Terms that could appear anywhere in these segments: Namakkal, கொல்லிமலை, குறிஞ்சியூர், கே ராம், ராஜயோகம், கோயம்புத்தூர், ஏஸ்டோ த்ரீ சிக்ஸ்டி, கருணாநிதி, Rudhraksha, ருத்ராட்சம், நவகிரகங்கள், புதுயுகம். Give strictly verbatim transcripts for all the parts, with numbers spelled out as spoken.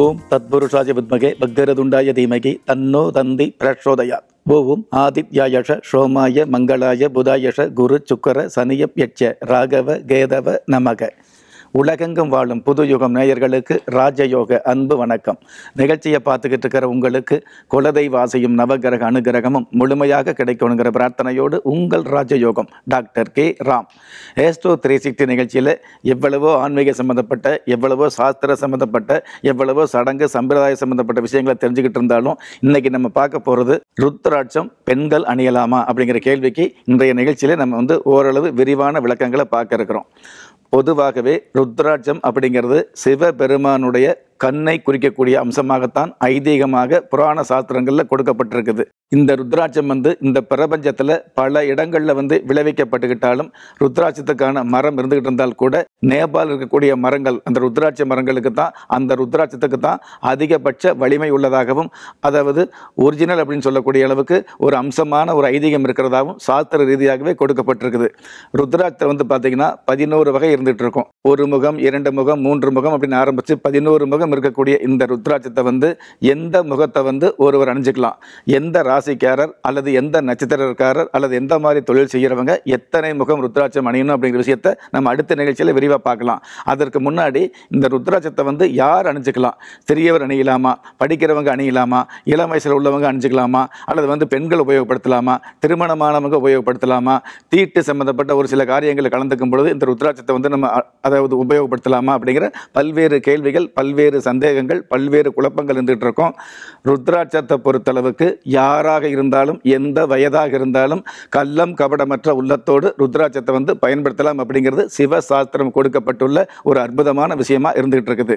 ओं तत्पुरुषाय विद्महे भक्तिरतुण्डाय धीमहि तन्नो तन्ति प्रचोदयात्। ओं आदित्यायश सोमाय मंगलाय बुधायश गुरु सुकर सनियप्यच्च राघव केदव नमः। உலகெங்கும் வாழும் புதுயுகம் நேயர்களுக்கு ராஜயோக அன்பு வணக்கம். நிகழ்ச்சியை பார்த்துக்கிட்டு இருக்கிற உங்களுக்கு குலதெய்வ ஆசையும் நவகிரக அனுகிரகமும் முழுமையாக கிடைக்கணுங்கிற பிரார்த்தனையோடு உங்கள் ராஜயோகம் doctor கே ராம். ஏஸ்டோ த்ரீ சிக்ஸ்டி நிகழ்ச்சியில் எவ்வளவோ ஆன்மீக சம்மந்தப்பட்ட, எவ்வளவோ சாஸ்திர சம்மந்தப்பட்ட, எவ்வளவோ சடங்கு சம்பிரதாய சம்மந்தப்பட்ட விஷயங்களை தெரிஞ்சுக்கிட்டு இருந்தாலும் இன்றைக்கி நம்ம பார்க்க போகிறது ருத்ராட்சம் பெண்கள் அணியலாமா அப்படிங்கிற கேள்விக்கு இன்றைய நிகழ்ச்சியில் நம்ம வந்து ஓரளவு விரிவான விளக்கங்களை பார்க்க இருக்கிறோம். பொதுவாகவே ருத்ராட்சம் அப்படிங்கிறது சிவபெருமானுடைய கண்ணை குறிக்கக்கூடிய அம்சமாகத்தான் ஐதீகமாக புராண சாஸ்திரங்களில் கொடுக்கப்பட்டிருக்குது. இந்த ருத்ராட்சம் வந்து இந்த பிரபஞ்சத்தில் பல இடங்களில் வந்து விளைவிக்கப்பட்டுக்கிட்டாலும் ருத்ராட்சத்துக்கான மரம் இருந்துக்கிட்டு இருந்தால் கூட நேபாள் இருக்கக்கூடிய மரங்கள் அந்த ருத்ராட்ச மரங்களுக்கு தான் அந்த ருத்ராட்சத்துக்கு தான் அதிகபட்ச வலிமை உள்ளதாகவும், அதாவது ஒரிஜினல் அப்படின்னு சொல்லக்கூடிய அளவுக்கு ஒரு அம்சமான ஒரு ஐதீகம் இருக்கிறதாகவும் சாஸ்திர ரீதியாகவே கொடுக்கப்பட்டிருக்குது. ருத்ராட்சம் வந்து பார்த்திங்கன்னா பதினோரு வகை இருந்துகிட்டு இருக்கும். ஒரு முகம், இரண்டு முகம், மூன்று முகம் அப்படின்னு ஆரம்பித்து பதினோரு முகம் இருக்கக்கூடிய இந்த ருத்ராட்சத்தை வந்து எந்த முகத்தை வந்து ஒருவர் அணிஞ்சுக்கலாம். எந்த ராசிக்காரர் அல்லது எந்த நட்சத்திரக்காரர் அல்லது எந்த மாதிரி தொழில் செய்கிறவங்க எத்தனை முகம் ருத்ராட்சம் அணியணும் அப்படிங்கிற விஷயத்தை நம்ம அடுத்த நிகழ்ச்சியில் விரிவாக பார்க்கலாம். அதற்கு முன்னாடி இந்த ருத்ராட்சத்தை வந்து யார் அணிஞ்சுக்கலாம்? பெரியவர் அணியலாமா? படிக்கிறவங்க அணியலாமா? இளம் வயசில் உள்ளவங்க அணிஞ்சுக்கலாமா? அல்லது வந்து பெண்கள் உபயோகப்படுத்தலாமா? திருமணமானவங்க உபயோகப்படுத்தலாமா? தீட்டு சம்பந்தப்பட்ட ஒரு சில காரியங்களை கலந்துக்கும் பொழுது இந்த ருத்ராட்சத்தை வந்து நம்ம அதாவது உபயோகப்படுத்தலாமா அப்படிங்கிற பல்வேறு கேள்விகள், பல்வேறு சந்தேகங்கள், பல்வேறு குழப்பங்கள் இருந்துட்டு இருக்கும். ருத்ராட்சத்தை பொறுத்தளவுக்கு யாராக இருந்தாலும், எந்த வயதாக இருந்தாலும் கள்ளம் கபடமற்ற உள்ளத்தோடு ருத்ராட்சத்தை வந்து பயன்படுத்தலாம் அப்படிங்கிறது சிவசாஸ்திரம் கொடுக்கப்பட்டுள்ள ஒரு அற்புதமான விஷயமா இருந்துகிட்டு இருக்குது.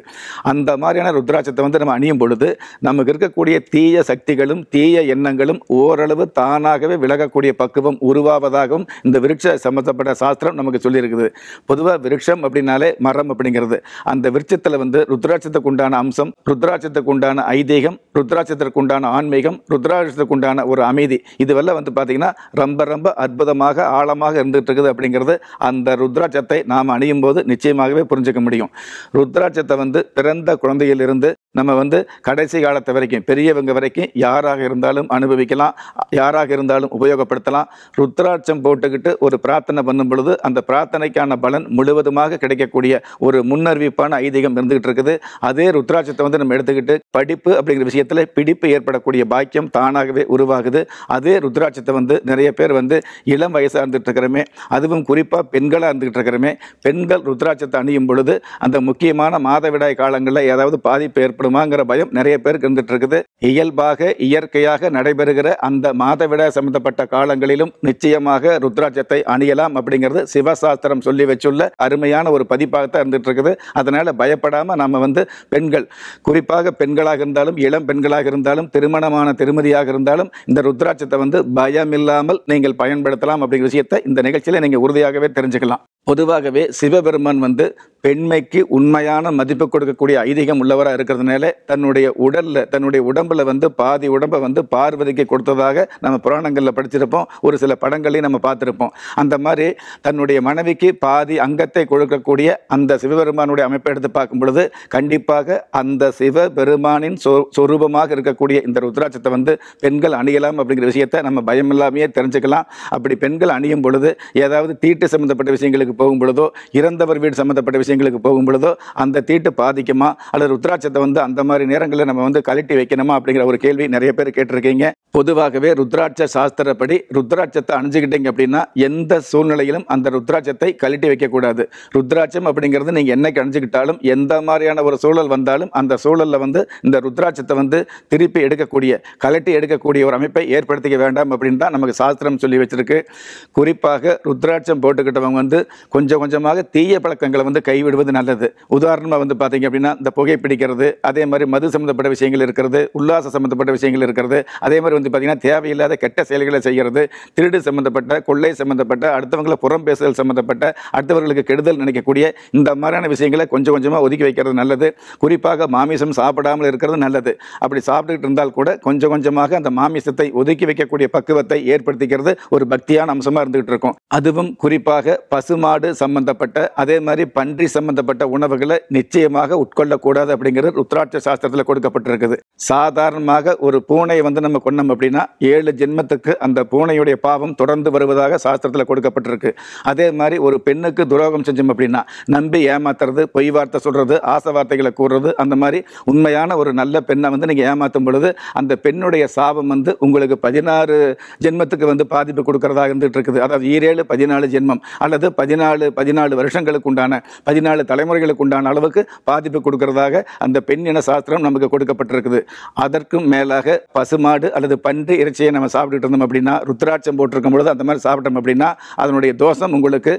அந்த மாதிரியான ருத்ராட்சத்தை வந்து நம்ம அணியும் பொழுது நமக்கு இருக்கக்கூடிய தீய சக்திகளும் தீய எண்ணங்களும் ஓரளவு தானாகவே விலகக்கூடிய பக்குவம் உருவாவதாகவும் இந்த விருட்ச சம்பந்தப்பட்ட சாஸ்திரம் நமக்கு சொல்லியிருக்குது. பொதுவாக விருட்சம் அப்படின்னாலே மரம் அப்படிங்கிறது. அந்த விருட்சத்தில் வந்து ருத்ராட்சத்துக்கு உண்டான அம்சம், ருத்ராட்சத்துக்கு உண்டான ஐதீகம், ருத்ராட்சத்திற்கு உண்டான ஆன்மீகம், ருத்ராட்சத்துக்கு உண்டான ஒரு அமைதி இதுவெல்லாம் வந்து பார்த்தீங்கன்னா ரொம்ப ரொம்ப அற்புதமாக ஆழமாக இருந்துகிட்டு இருக்குது அப்படிங்கிறது அந்த ருத்ராட்சத்தை நாம் அணியும் போது நிச்சயமாகவே புரிஞ்சுக்க முடியும். ருத்ராட்சத்தை வந்து பிறந்த குழந்தையிலிருந்து நம்ம வந்து கடைசி காலத்தை வரைக்கும் பெரியவங்க வரைக்கும் யாராக இருந்தாலும் அனுபவிக்கலாம், யாராக இருந்தாலும் உபயோகப்படுத்தலாம். ருத்ராட்சம் போட்டுக்கிட்டு ஒரு பிரார்த்தனை பண்ணும் பொழுது அந்த பிரார்த்தனைக்கான பலன் முழுவதுமாக கிடைக்கக்கூடிய ஒரு முன்னறிவிப்பான ஐதீகம் இருந்துகிட்டு இருக்குது. அதே ருத்ராட்சத்தை வந்து நம்ம எடுத்துக்கிட்டு படிப்பு அப்படிங்கிற விஷயத்தில் பிடிப்பு ஏற்படக்கூடிய பாக்கியம் தானாகவே உருவாகுது. அதே ருத்ராட்சத்தை வந்து நிறைய பேர் வந்து இளம் வயசாக இருந்துகிட்டு இருக்கிறமே, அதுவும் குறிப்பாக பெண்களாக இருந்துகிட்டு இருக்கிறமே, பெண்கள் ருத்ராட்சத்தை அணியும் பொழுது அந்த முக்கியமான மாதவிடாய் காலங்களில் ஏதாவது பாதிப்பு ஏற்படும் ங்கிற பயம் நிறைய பேருக்கு இருந்துட்டு இருக்குது. இயல்பாக இயற்கையாக நடைபெறுகிற அந்த மாதவிட சம்பந்தப்பட்ட காலங்களிலும் நிச்சயமாக ருத்ராட்சத்தை அணியலாம் அப்படிங்கிறது சிவசாஸ்திரம் சொல்லி வச்சுள்ள அருமையான ஒரு பதிப்பாகத்தான் இருந்துட்டு இருக்குது. அதனால பயப்படாம நம்ம வந்து பெண்கள், குறிப்பாக பெண்களாக இருந்தாலும், இளம் பெண்களாக இருந்தாலும், திருமணமான திருமதியாக இருந்தாலும் இந்த ருத்ராட்சத்தை வந்து பயம் இல்லாமல் நீங்கள் பயன்படுத்தலாம் அப்படிங்கிற விஷயத்தை இந்த நிகழ்ச்சியில நீங்க உறுதியாகவே தெரிஞ்சுக்கலாம். பொதுவாகவே சிவபெருமான் வந்து பெண்மைக்கு உண்மையான மதிப்பு கொடுக்கக்கூடிய ஐதீகம் உள்ளவராக இருக்கிறதுனால தன்னுடைய உடலில், தன்னுடைய உடம்பில் வந்து பாதி உடம்பை வந்து பார்வதிக்கு கொடுத்ததாக நம்ம புராணங்களில் படிச்சிருப்போம், ஒரு சில படங்களையும் நம்ம பார்த்துருப்போம். அந்த மாதிரி தன்னுடைய மனைவிக்கு பாதி அங்கத்தை கொடுக்கக்கூடிய அந்த சிவபெருமானுடைய அமைப்பை எடுத்து பார்க்கும் பொழுது கண்டிப்பாக அந்த சிவபெருமானின் சொ சொரூபமாக இருக்கக்கூடிய இந்த ருத்ராட்சத்தை வந்து பெண்கள் அணியலாம் அப்படிங்கிற விஷயத்தை நம்ம பயமில்லாமையே தெரிஞ்சுக்கலாம். அப்படி பெண்கள் அணியும் பொழுது ஏதாவது தீட்டு சம்மந்தப்பட்ட விஷயங்களுக்கு போகும் பொழுதோ, இறந்தவர் வீடு சம்மந்தப்பட்ட விஷயம் எங்களுக்கு போகும் பொழுதோ அந்த தீட்டு பாதிக்குமா, அல்லது ருத்ராட்சத்தை வந்து அந்த மாதிரி நேரங்களில் நம்ம வந்து கலட்டி வைக்கணுமா அப்படிங்கிற ஒரு கேள்வி நிறைய பேர் கேட்டிருக்கீங்க. பொதுவாகவே ருத்ராட்ச சாஸ்திரப்படி ருத்ராட்சத்தை அணிஞ்சுக்கிட்டீங்க அப்படின்னா எந்த சூழ்நிலையிலும் அந்த ருத்ராட்சத்தை கலட்டி வைக்கக்கூடாது. ருத்ராட்சம் அப்படிங்கிறது நீங்கள் என்னைக்கு அணிஞ்சுக்கிட்டாலும், எந்த மாதிரியான ஒரு சூழல் வந்தாலும் அந்த சூழலில் வந்து இந்த ருத்ராட்சத்தை வந்து திருப்பி எடுக்கக்கூடிய, கலட்டி எடுக்கக்கூடிய ஒரு அமைப்பை ஏற்படுத்திக்க வேண்டாம் அப்படின்னு தான் நமக்கு சாஸ்திரம் சொல்லி வச்சிருக்கு. குறிப்பாக ருத்ராட்சம் போட்டுக்கிட்டவங்க வந்து கொஞ்சம் கொஞ்சமாக தீய பழக்கங்களை வந்து கை விடுவது நல்லது. உதாரணமாக வந்து பார்த்தீங்க அப்படின்னா இந்த புகைப்பிடிக்கிறது, அதே மாதிரி மது சம்மந்தப்பட்ட விஷயங்கள் இருக்கிறது, உல்லாச சம்மந்தப்பட்ட விஷயங்கள் இருக்கிறது, அதே மாதிரி வந்து பார்த்தீங்கன்னா தேவையில்லாத கெட்ட செயல்களை செய்கிறது, திருடு சம்மந்தப்பட்ட, கொள்ளை சம்மந்தப்பட்ட, அடுத்தவங்களை புறம் பேசுதல் சம்மந்தப்பட்ட, அடுத்தவர்களுக்கு கெடுதல் நினைக்கக்கூடிய இந்த மாதிரியான விஷயங்களை கொஞ்சம் கொஞ்சமாக ஒதுக்கி வைக்கிறது நல்லது. குறிப்பாக மாமிசம் சாப்பிடாமல் இருக்கிறது நல்லது. அப்படி சாப்பிட்டுக்கிட்டு இருந்தால் கூட கொஞ்சம் கொஞ்சமாக அந்த மாமிசத்தை ஒதுக்கி வைக்கக்கூடிய பக்குவத்தை ஏற்படுத்திக்கிறது ஒரு பக்தியான அம்சமாக இருந்துகிட்டு இருக்கும். அதுவும் குறிப்பாக பசுமா ஆடு சம்பந்தப்பட்ட அதே மாதிரி பன்றி சம்பந்தப்பட்ட உணவுகளை நிச்சயமாக உட்கொள்ள கூடாது அப்படிங்கிறது ருத்ராட்ச சாஸ்திரத்துல கொடுக்கப்பட்டிருக்குது. சாதாரணமாக ஒரு பூனை வந்து நம்ம கொன்னோம் அப்படினா ஏழு ஜென்மத்துக்கு அந்த பூனையுடைய பாவம் தொடர்ந்து வருவதாக சாஸ்திரத்துல கொடுக்கப்பட்டிருக்கு. அதே மாதிரி ஒரு பெண்ணுக்கு துரோகம் செஞ்சோம் அப்படினா நம்பி ஏமாத்துறது, பொய் வார்த்தை சொல்றது, ஆசை வார்த்தைகளை கூறுறது, அந்த மாதிரி உண்மையான ஒரு நல்ல பெண்ணை வந்து நீங்க ஏமாத்தும் பொழுது அந்த பெண்ணுடைய சாபம் வந்து உங்களுக்கு பதினாறு ஜென்மத்துக்கு வந்து பாதிப்பு கொடுக்கறதாக இருந்துட்டு இருக்குது. அதாவது ஈரேழு பதினாலு ஜென்மம் அல்லது பதினாலு பதினாலு வருஷங்களுக்கு உண்டான பதினாலு தலைமுறைகளுக்கு உண்டான அளவுக்கு பாதிப்பு கொடுக்கறதாக அந்த பெண் இன சாஸ்திரம் நமக்கு கொடுக்கப்பட்டிருக்குது. அதற்கும் மேலாக பசுமாடு அல்லது பன்றி இறைச்சியை நம்ம சாப்பிட்டுட்டு இருந்தோம் அப்படின்னா ருத்ராட்சம் போட்டிருக்கும் பொழுது அந்த மாதிரி சாப்பிட்டோம் அப்படின்னா அதனுடைய தோஷம் உங்களுக்கு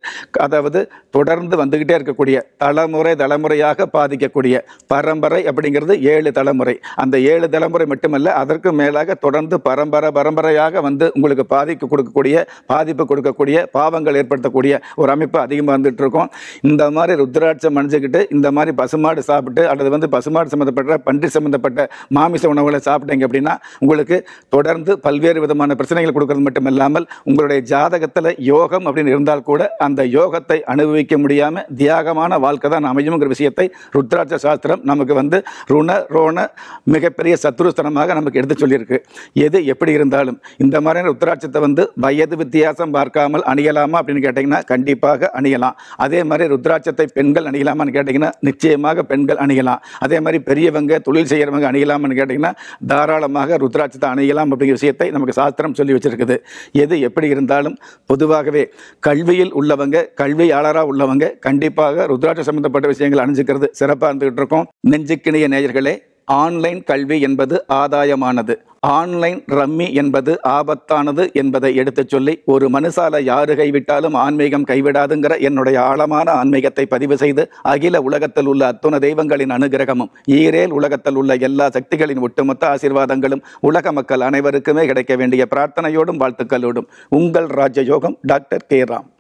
அதாவது தொடர்ந்து வந்துகிட்டே இருக்கக்கூடிய தலைமுறை தலைமுறையாக பாதிக்கக்கூடிய பரம்பரை அப்படிங்கிறது ஏழு தலைமுறை. அந்த ஏழு தலைமுறை மட்டுமல்ல அதற்கு மேலாக தொடர்ந்து பரம்பரை பரம்பரையாக வந்து உங்களுக்கு பாதிக்க கொடுக்கக்கூடிய பாதிப்பு கொடுக்கக்கூடிய பாவங்கள் ஏற்படுத்தக்கூடிய ஒரு அமைப்பு அதிகமாக வந்துட்டு இருக்கும். இந்த மாதிரி ருத்ராட்சம் அணிஞ்சுக்கிட்டு இந்த மாதிரி பசுமாடு சாப்பிட்டு அல்லது வந்து பசுமாடு சம்மந்தப்பட்ட பன்றி சம்மந்தப்பட்ட மாமிச உணவுகளை சாப்பிட்டீங்க அப்படின்னா உங்களுக்கு தொடர்ந்து பல்வேறு விதமான பிரச்சனைகள் கொடுக்கறது மட்டும் இல்லாமல் உங்களுடைய ஜாதகத்தில் யோகம் அப்படின்னு இருந்தால் கூட அந்த யோகத்தை அனுபவிக்க முடியாமல் தியாகமான வாழ்க்கை தான் அமையுங்கிற விஷயத்தை ருத்ராட்ச சாஸ்திரம் நமக்கு வந்து ருண ரோண மிகப்பெரிய சத்ருஸ்தனமாக நமக்கு எடுத்து சொல்லியிருக்கு. எது எப்படி இருந்தாலும் இந்த மாதிரியான ருத்ராட்சத்தை வந்து வயது வித்தியாசம் பார்க்காமல் அணியலாமா அப்படின்னு கேட்டிங்கன்னா கண்டிப்பாக அணியலாம். அதே மாதிரி ருத்ராட்சத்தை பெண்கள் அணியலாமான்னு கேட்டிங்கன்னா நிச்சயமாக பெண்கள் அணியலாம். அதே மாதிரி பெரியவங்க தொழில் செய்கிறவங்க அணியலாமான்னு கேட்டிங்கன்னா தாராளமாக ருத்ராட்சத்தை அணியலாம் அப்படிங்கிற விஷயத்தை நமக்கு சாஸ்திரம் சொல்லி வச்சிருக்குது. எது எப்படி இருந்தாலும் பொதுவாகவே கல்வியில் உள்ளவங்க கல்வியாளராக உள்ளவங்க கண்டிப்பாக ருத்ராட்சம் சம்பந்தப்பட்ட விஷயங்கள் அணிஞ்சுக்கிறது சிறப்பாக இருந்துகிட்டு இருக்கும். நெஞ்சுக்கினிய நேயர்களே, ஆன்லைன் கல்வி என்பது ஆதாயமானது, ஆன்லைன் ரம்மி என்பது ஆபத்தானது என்பதை எடுத்துச் சொல்லி ஒரு மனுஷால யாரு கைவிட்டாலும் ஆன்மீகம் கைவிடாதுங்கிற என்னுடைய ஆழமான ஆன்மீகத்தை பதிவு செய்து அகில உலகத்தில் உள்ள அத்துணை தெய்வங்களின் அனுகிரகமும் ஈரேல் உலகத்தில் உள்ள எல்லா சக்திகளின் ஒட்டுமொத்த ஆசீர்வாதங்களும் உலக மக்கள் அனைவருக்குமே கிடைக்க வேண்டிய பிரார்த்தனையோடும் வாழ்த்துக்களோடும் உங்கள் ராஜயோகம் டாக்டர் கே ராம்.